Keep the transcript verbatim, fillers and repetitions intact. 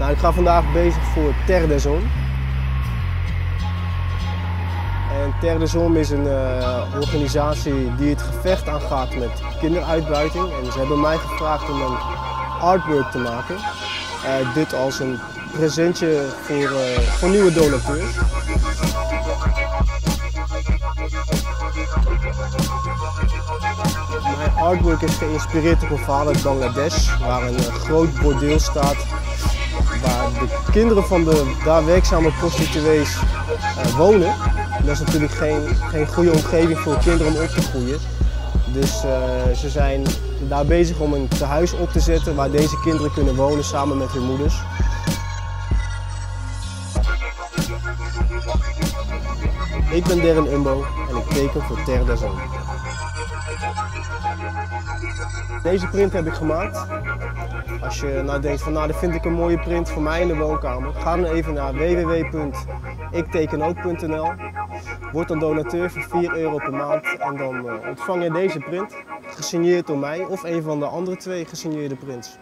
Nou, ik ga vandaag bezig voor Terre des Hommes. En Terre des Hommes is een uh, organisatie die het gevecht aangaat met kinderuitbuiting. En ze hebben mij gevraagd om een artwork te maken. Uh, dit als een presentje voor, uh, voor nieuwe donateurs. Mijn artwork is geïnspireerd op een verhaal uit Bangladesh, waar een uh, groot bordeel staat, waar de kinderen van de daar werkzame prostituees uh, wonen. Dat is natuurlijk geen, geen goede omgeving voor kinderen om op te groeien. Dus uh, ze zijn daar bezig om een tehuis op te zetten waar deze kinderen kunnen wonen samen met hun moeders. Ik ben Darrin Umboh en ik teken voor Terre des Hommes. Deze print heb ik gemaakt. Als je nou denkt van nou, dat vind ik een mooie print voor mij in de woonkamer, ga dan even naar w w w punt iktekenook punt n l. Word dan donateur voor vier euro per maand en dan ontvang je deze print, gesigneerd door mij of een van de andere twee gesigneerde prints.